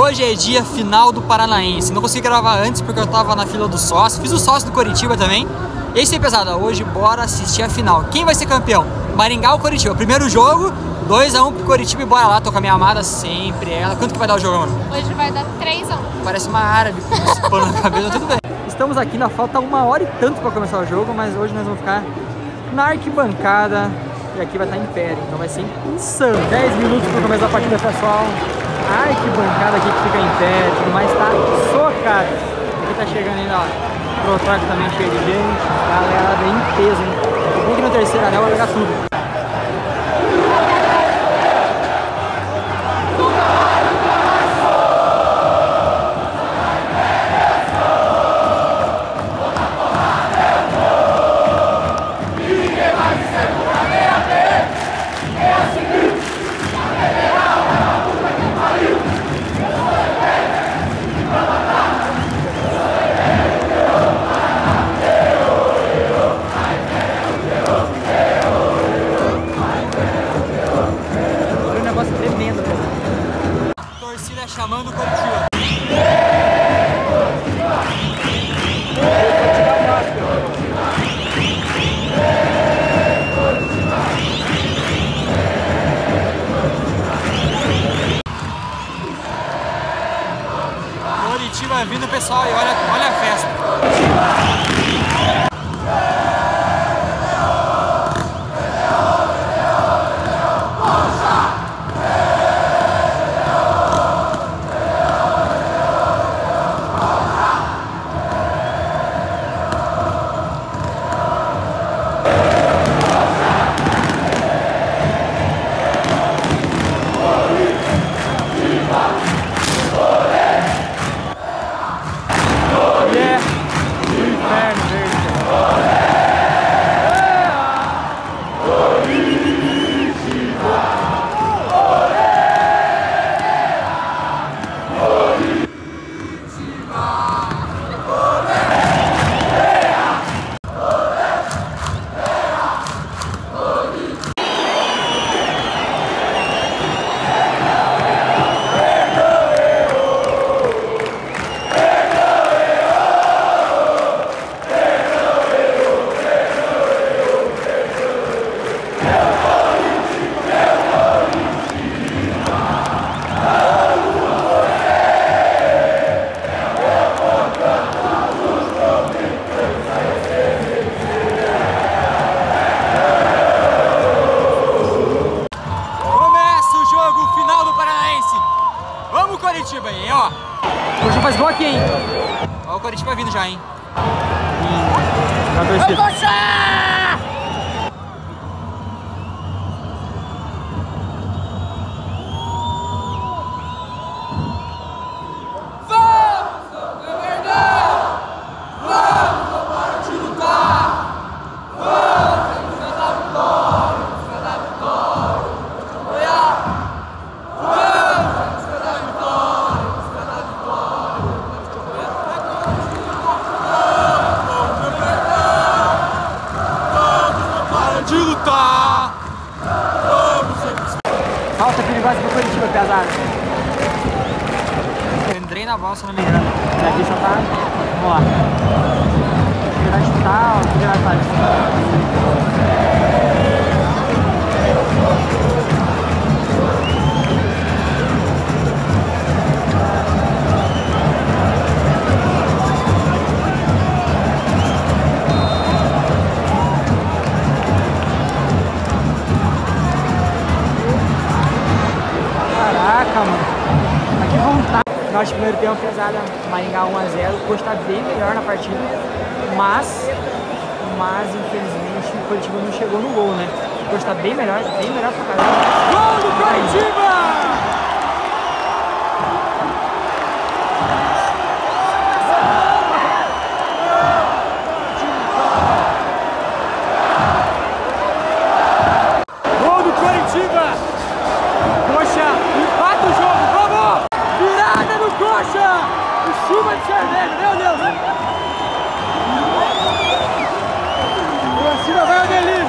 Hoje é dia final do Paranaense. Não consegui gravar antes porque eu tava na fila do sócio. Fiz o sócio do Coritiba também. Esse é pesado. Hoje bora assistir a final. Quem vai ser campeão? Maringá ou Coritiba? Primeiro jogo, 2 a 1 pro Coritiba e bora lá. Tô com a minha amada sempre, ela. Quanto que vai dar o jogo, mano? Hoje vai dar 3 a 1. Parece uma árabe com esse pano na cabeça, tudo bem. Estamos aqui, na falta 1 hora e tanto pra começar o jogo, mas hoje nós vamos ficar na arquibancada. E aqui vai estar império, então vai ser insano. 10 minutos para começar a partida, pessoal. Ai, que bancada aqui que fica império, tudo mais, tá socado. Aqui tá chegando ainda, ó. Protótipo também cheio de gente. Galera bem em peso, hein? O bom que no terceiro anel vai pegar tudo. Chamando o Couto. Coritiba vindo, pessoal, e olha a festa. Coritiba aí, ó. O Coritiba faz gol aqui, hein? Ó, o Coritiba vindo já, hein? Vai puxar! Falta perigosa pro Coritiba, pesado. Eu entrei na bola, se não me engano. E aqui só tá... Vamos lá. Tirar de tal, tirar de Acho que o primeiro tempo pesado, Maringá 1 a 0, o Couto tá bem melhor na partida, mas infelizmente o Coritiba não chegou no gol, né? O Couto tá bem melhor pra caramba. Gol do Coritiba! Chuva de cerveja, meu Deus! O Coritiba vai ao delírio!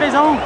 3x1.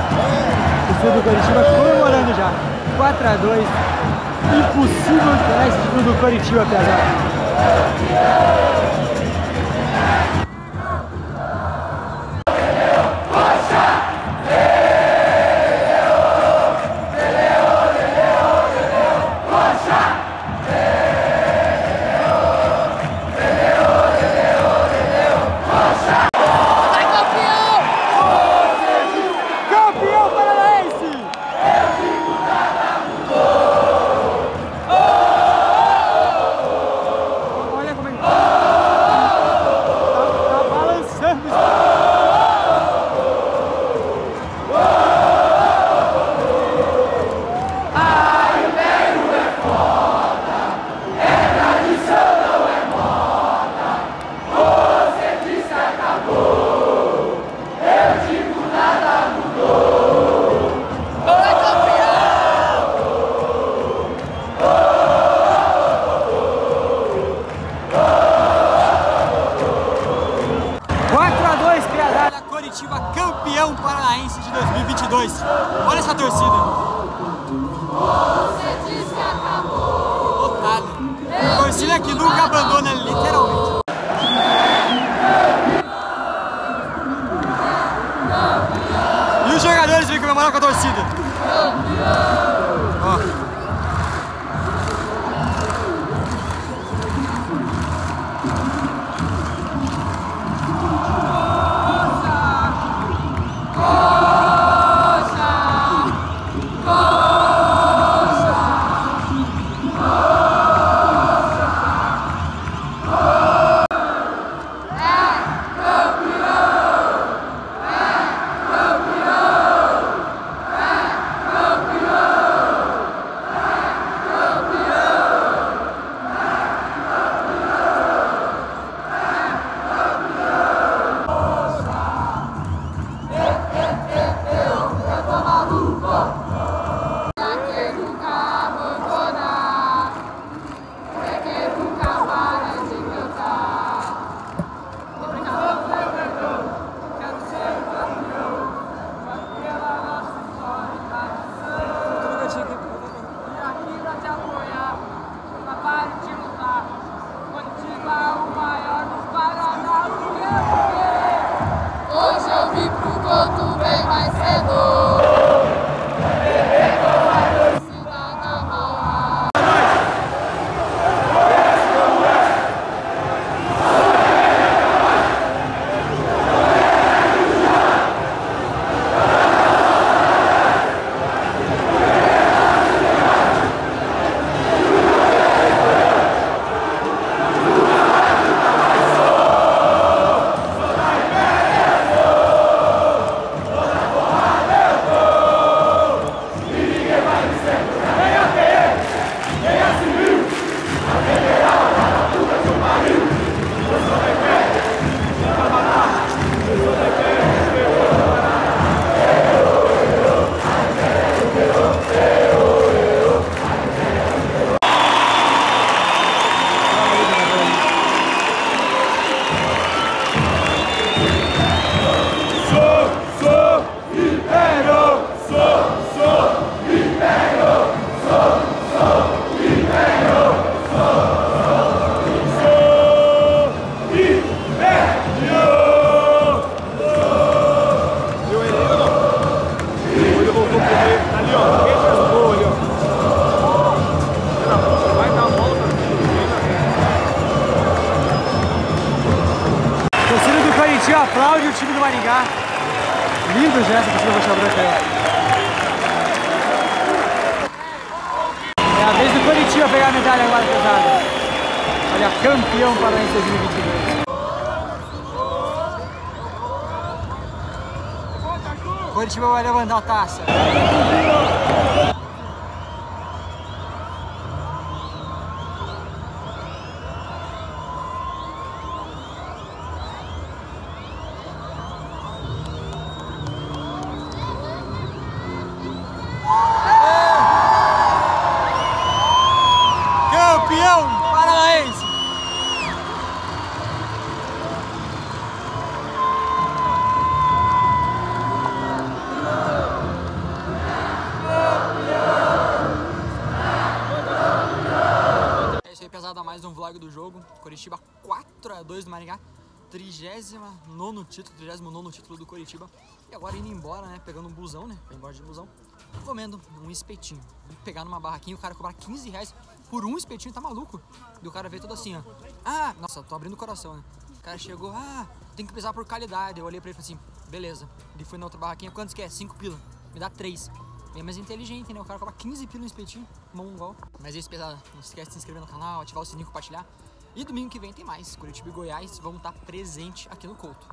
Do Coritiba comemorando já 4x2, impossível tirar esse time do Coritiba, pesado. Campeão paranaense de 2022. Olha essa torcida. Você diz que acabou. Otário. A torcida que nunca abandona, literalmente. E os jogadores vêm comemorar com a torcida. Ó. Couto vem mais cedo. Aplaude o time do Maringá. Lindo gesto que o Rocha Branca é. É a vez do Coritiba pegar a medalha agora pesada. Olha, campeão paranaense 2022. Coritiba vai levantar a taça. Campeão paranaense! É isso aí, pesada, mais um vlog do jogo. Coritiba 4x2 do Maringá. 39º título do Coritiba. E agora indo embora, né? Pegando um busão, né? Vai embora de busão. Comendo um espetinho. Vou pegar numa barraquinha, o cara cobrar 15 reais por um espetinho, tá maluco? E o cara veio todo assim, ó. Ah, nossa, tô abrindo o coração, né? O cara chegou, ah, tem que pesar por qualidade. Eu olhei pra ele e falei assim, beleza. Ele foi na outra barraquinha, quantos que é? 5 pila. Me dá 3. É mais inteligente, né? O cara cobra 15 pila no espetinho, mongol. Mas é isso, pesado. Não esquece de se inscrever no canal, ativar o sininho, compartilhar. E domingo que vem tem mais, Coritiba e Goiás vão estar presentes aqui no Couto.